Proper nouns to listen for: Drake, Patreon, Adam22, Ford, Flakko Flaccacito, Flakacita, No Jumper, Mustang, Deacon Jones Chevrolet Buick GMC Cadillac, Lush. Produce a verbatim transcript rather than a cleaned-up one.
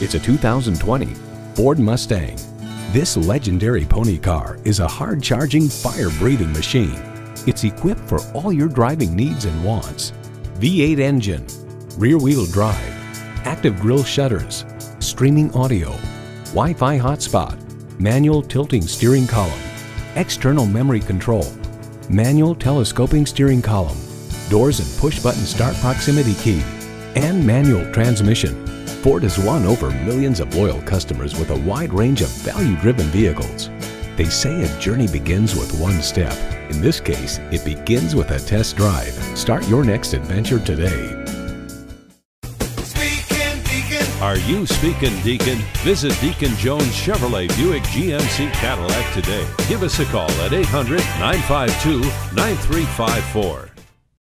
It's a two thousand twenty Ford Mustang. This legendary pony car is a hard-charging, fire-breathing machine. It's equipped for all your driving needs and wants. V eight engine, rear-wheel drive, active grille shutters, streaming audio, Wi-Fi hotspot, manual tilting steering column, external memory control, manual telescoping steering column, doors and push-button start proximity key, and manual transmission. Ford has won over millions of loyal customers with a wide range of value-driven vehicles. They say a journey begins with one step. In this case, it begins with a test drive. Start your next adventure today. Speaking Deacon. Are you speaking Deacon? Visit Deacon Jones Chevrolet Buick G M C Cadillac today. Give us a call at eight hundred, nine five two, nine three five four.